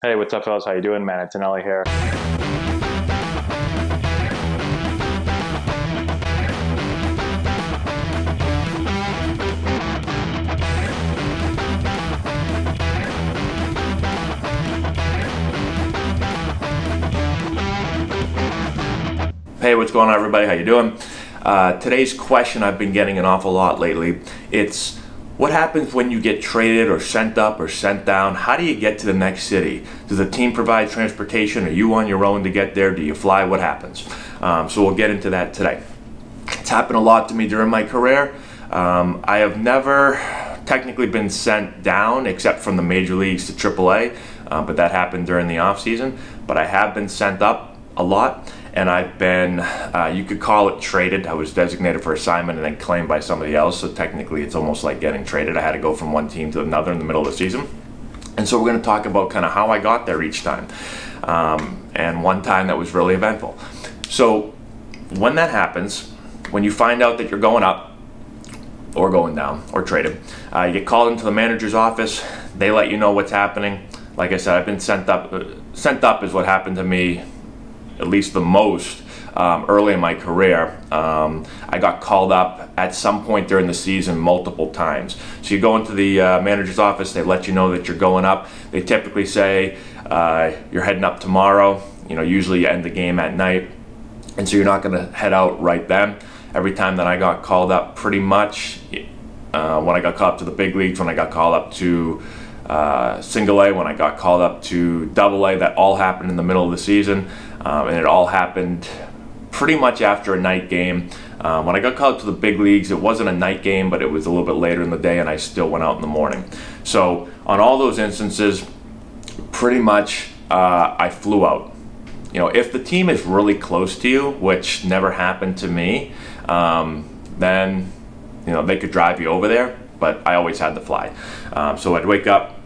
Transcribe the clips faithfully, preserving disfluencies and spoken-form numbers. Hey, what's up, fellas? How you doing? Manitinelli here. Hey, what's going on, everybody? How you doing? Uh, today's question I've been getting an awful lot lately. It's what happens when you get traded or sent up or sent down? How do you get to the next city? Does the team provide transportation? Are you on your own to get there? Do you fly? What happens? Um, so we'll get into that today. It's happened a lot to me during my career. Um, I have never technically been sent down except from the major leagues to triple A, uh, but that happened during the off season. But I have been sent up a lot. And I've been, uh, you could call it traded. I was designated for assignment and then claimed by somebody else. So technically it's almost like getting traded. I had to go from one team to another in the middle of the season. And so we're gonna talk about kind of how I got there each time. Um, and one time that was really eventful. So when that happens, when you find out that you're going up or going down or traded, uh, you get called into the manager's office. They let you know what's happening. Like I said, I've been sent up. Uh, sent up is what happened to me, at least the most, um, early in my career. Um, I got called up at some point during the season multiple times. So you go into the uh, manager's office, they let you know that you're going up. They typically say uh, you're heading up tomorrow. You know, usually you end the game at night. And so you're not gonna head out right then. Every time that I got called up, pretty much, uh, when I got called up to the big leagues, when I got called up to Uh, single A, when I got called up to double A, that all happened in the middle of the season, um, and it all happened pretty much after a night game. Um, when I got called up to the big leagues, it wasn't a night game, but it was a little bit later in the day, and I still went out in the morning. So on all those instances, pretty much uh, I flew out. You know, if the team is really close to you, which never happened to me, um, then you know they could drive you over there. But I always had to fly. Um, so I'd wake up,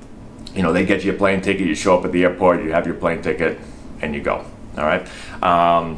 you know, they get you a plane ticket, you show up at the airport, you have your plane ticket, and you go, all right? Um,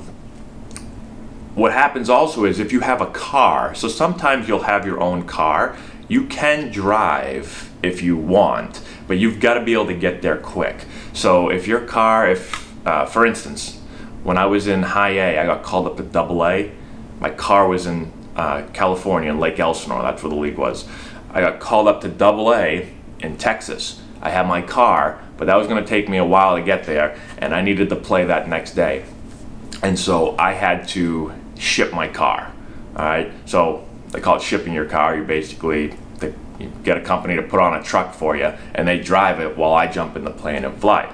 what happens also is if you have a car, so sometimes you'll have your own car, you can drive if you want, but you've got to be able to get there quick. So if your car, if, uh, for instance, when I was in high A, I got called up to double A, my car was in uh, California, in Lake Elsinore, that's where the league was. I got called up to double A in Texas. I had my car, but that was gonna take me a while to get there, and I needed to play that next day. And so I had to ship my car, all right? So they call it shipping your car. You basically they, you get a company to put on a truck for you, and they drive it while I jump in the plane and fly.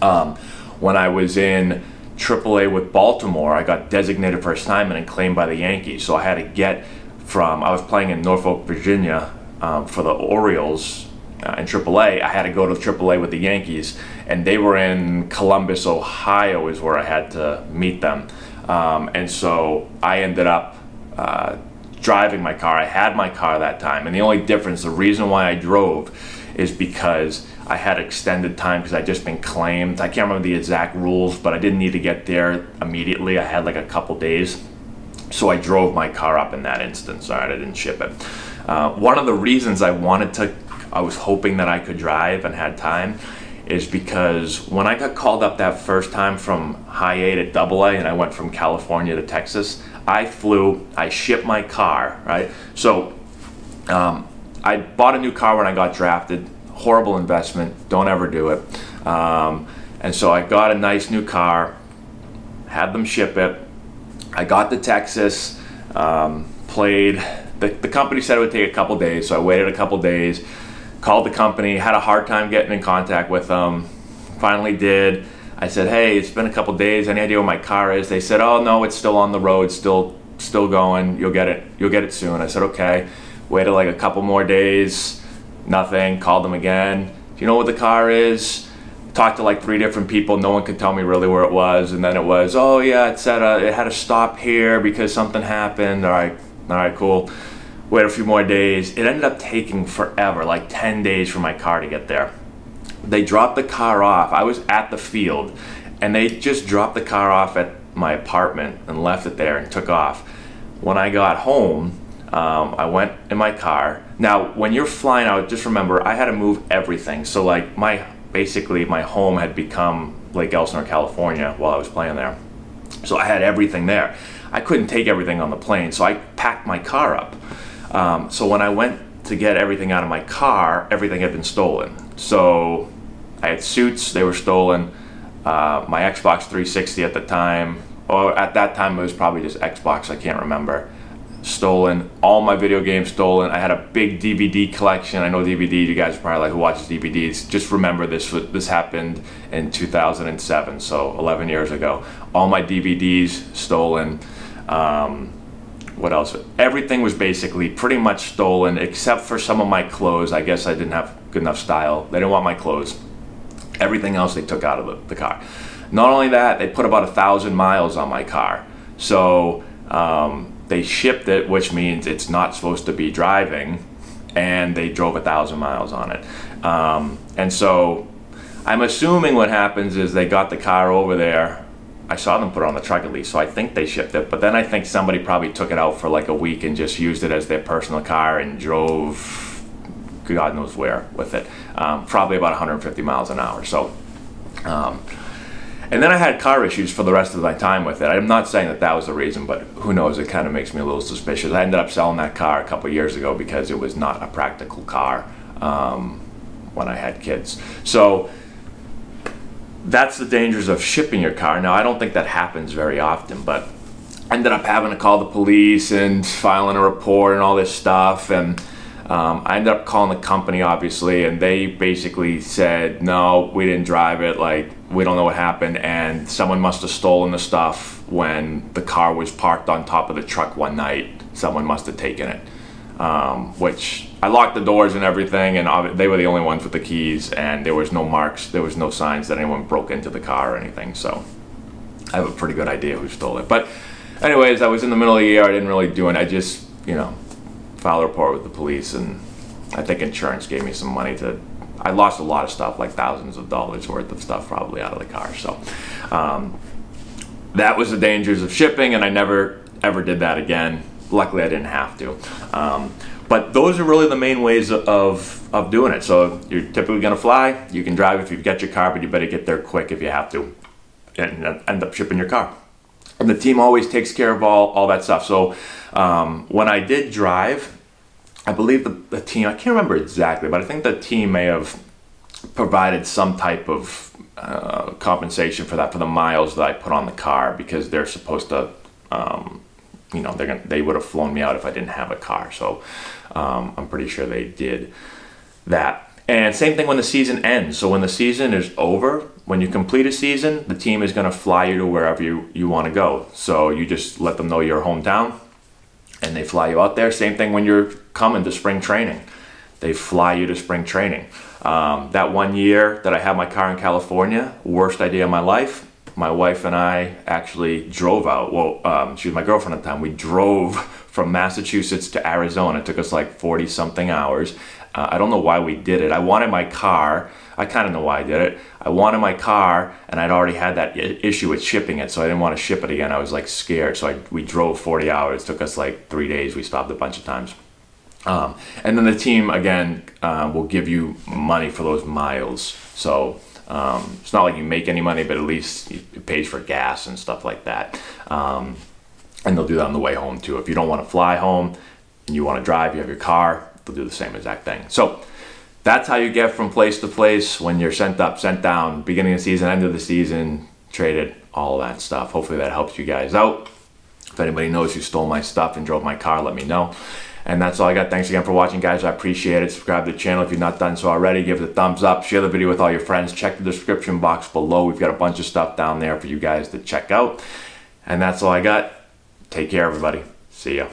Um, when I was in triple A with Baltimore, I got designated for assignment and claimed by the Yankees, so I had to get From I was playing in Norfolk, Virginia, um, for the Orioles uh, in triple A. I had to go to triple A with the Yankees, and they were in Columbus, Ohio, is where I had to meet them. Um, and so I ended up uh, driving my car. I had my car that time, and the only difference, the reason why I drove, is because I had extended time because I'd just been claimed. I can't remember the exact rules, but I didn't need to get there immediately. I had like a couple days. So I drove my car up in that instance, all right, I didn't ship it. Uh, one of the reasons I wanted to, I was hoping that I could drive and had time, is because when I got called up that first time from high A to double A and I went from California to Texas, I flew, I shipped my car, right? So um, I bought a new car when I got drafted, horrible investment, don't ever do it. Um, and so I got a nice new car, had them ship it, I got to Texas, um, played, the, the company said it would take a couple days, so I waited a couple days, called the company, had a hard time getting in contact with them, finally did. I said, hey, it's been a couple days, any idea where my car is? They said, oh no, it's still on the road, still still going, you'll get it, you'll get it soon. I said, okay, waited like a couple more days, nothing, called them again. Do you know where the car is? Talked to like three different people, no one could tell me really where it was, and then it was, oh yeah, it said uh, it had to stop here because something happened. All right, all right, cool. Wait a few more days. It ended up taking forever, like ten days for my car to get there. They dropped the car off. I was at the field, and they just dropped the car off at my apartment and left it there and took off. When I got home, um, I went in my car. Now, when you're flying out, just remember, I had to move everything. So like my basically my home had become Lake Elsinore, California while I was playing there. So I had everything there. I couldn't take everything on the plane, so I packed my car up. Um, so when I went to get everything out of my car, everything had been stolen. So I had suits, they were stolen. Uh, my Xbox three sixty at the time, or at that time it was probably just Xbox, I can't remember, stolen. All my video games stolen. I had a big D V D collection. I know D V D, you guys are probably like, who watches D V Ds? Just remember this, this happened in two thousand seven, so eleven years ago. All my D V Ds stolen. Um, what else? Everything was basically pretty much stolen except for some of my clothes. I guess I didn't have good enough style. They didn't want my clothes. Everything else they took out of the, the car. Not only that, they put about a thousand miles on my car. So um, they shipped it, which means it's not supposed to be driving, and they drove a thousand miles on it. Um, and so I'm assuming what happens is they got the car over there. I saw them put it on the truck at least, so I think they shipped it, but then I think somebody probably took it out for like a week and just used it as their personal car and drove God knows where with it, um, probably about one hundred fifty miles an hour. So, um, and then I had car issues for the rest of my time with it. I'm not saying that that was the reason, but who knows, it kind of makes me a little suspicious. I ended up selling that car a couple years ago because it was not a practical car um, when I had kids. So that's the dangers of shipping your car. Now, I don't think that happens very often, but I ended up having to call the police and filing a report and all this stuff. And Um, I ended up calling the company, obviously, and they basically said, no, we didn't drive it, like, we don't know what happened, and someone must have stolen the stuff when the car was parked on top of the truck one night. Someone must have taken it, um, which I locked the doors and everything, and they were the only ones with the keys, and there was no marks, there was no signs that anyone broke into the car or anything, so I have a pretty good idea who stole it. But anyways, I was in the middle of the year, I didn't really do it, I just, you know, filed a report with the police, and I think insurance gave me some money to, I lost a lot of stuff, like thousands of dollars worth of stuff probably out of the car. So um, that was the dangers of shipping, and I never ever did that again. Luckily I didn't have to. Um, but those are really the main ways of, of doing it. So you're typically gonna fly, you can drive if you've got your car, but you better get there quick if you have to and end up shipping your car. And the team always takes care of all, all that stuff. So um, when I did drive, I believe the, the team, I can't remember exactly, but I think the team may have provided some type of uh, compensation for that, for the miles that I put on the car, because they're supposed to, um, you know, they're gonna, they would have flown me out if I didn't have a car. So um, I'm pretty sure they did that. And same thing when the season ends. So when the season is over, when you complete a season, the team is gonna fly you to wherever you, you wanna go. So you just let them know your hometown and they fly you out there. Same thing when you're coming to spring training. They fly you to spring training. Um, that one year that I had my car in California, worst idea of my life, my wife and I actually drove out. Well, um, she was my girlfriend at the time. We drove from Massachusetts to Arizona. It took us like forty something hours. Uh, I don't know why we did it. I wanted my car. I kind of know why I did it. I wanted my car, and I'd already had that issue with shipping it, so I didn't want to ship it again. I was like scared, so I, we drove forty hours. It took us like three days. We stopped a bunch of times. Um, and then the team, again, uh, will give you money for those miles. So um, it's not like you make any money, but at least it pays for gas and stuff like that. Um, and they'll do that on the way home, too. If you don't want to fly home and you want to drive, you have your car, they'll do the same exact thing. So that's how you get from place to place when you're sent up, sent down, beginning of the season, end of the season, traded, all that stuff. Hopefully that helps you guys out. If anybody knows who stole my stuff and drove my car, let me know. And that's all I got. Thanks again for watching, guys. I appreciate it. Subscribe to the channel if you've not done so already. Give it a thumbs up. Share the video with all your friends. Check the description box below. We've got a bunch of stuff down there for you guys to check out. And that's all I got. Take care, everybody. See ya.